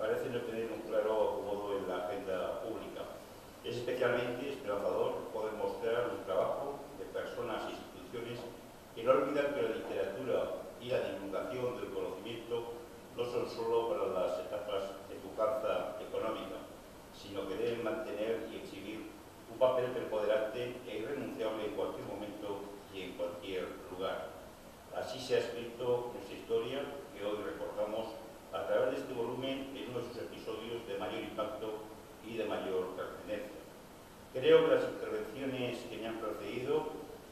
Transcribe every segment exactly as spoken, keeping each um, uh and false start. parece no tener un claro modo en la agenda pública. Es especialmente esperanzador poder mostrar un trabajo de personas e instituciones que no olvidan que la literatura y la divulgación del conocimiento no son solo para las etapas de pujanza económica, sino que deben mantener y exhibir un papel preponderante e irrenunciable en cualquier momento y en cualquier lugar. Así se ha escrito nuestra historia, que hoy recordamos a través de este volumen en uno de sus episodios de mayor impacto y de mayor pertenencia. Creo que las intervenciones que me han precedido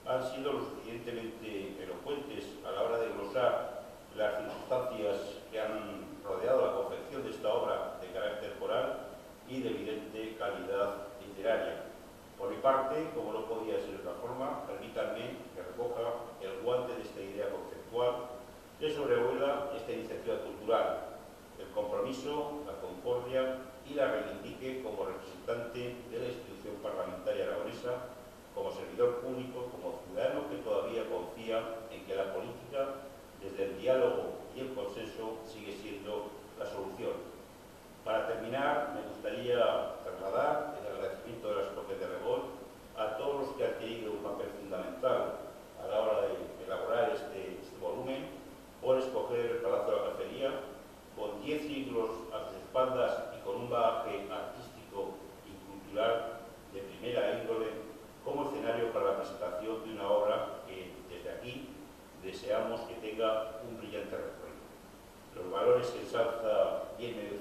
han sido lo suficientemente elocuentes a la hora de glosar las circunstancias que han rodeado la confección de esta obra de carácter coral y de evidente calidad literaria. Por mi parte, como no podía ser de otra forma, permítanme que recoja el guante de esta idea conceptual que sobrevuela esta iniciativa cultural, el compromiso, la concordia y la reivindique como representante de la institución parlamentaria aragonesa, como servidor público, como ciudadano que todavía confía en que la política, desde el diálogo y el consenso, sigue siendo la solución. Para terminar, me gustaría trasladar el agradecimiento de las Cortes de Aragón a todos los que han tenido un papel fundamental a la hora de elaborar este, este volumen, por escoger el Palacio de la Aljafería, con diez siglos a sus espaldas y con un bagaje artístico y cultural de primera índole, como escenario para la presentación de una obra que, desde aquí, deseamos que tenga un brillante recorrido. Los valores que ensalza y en medio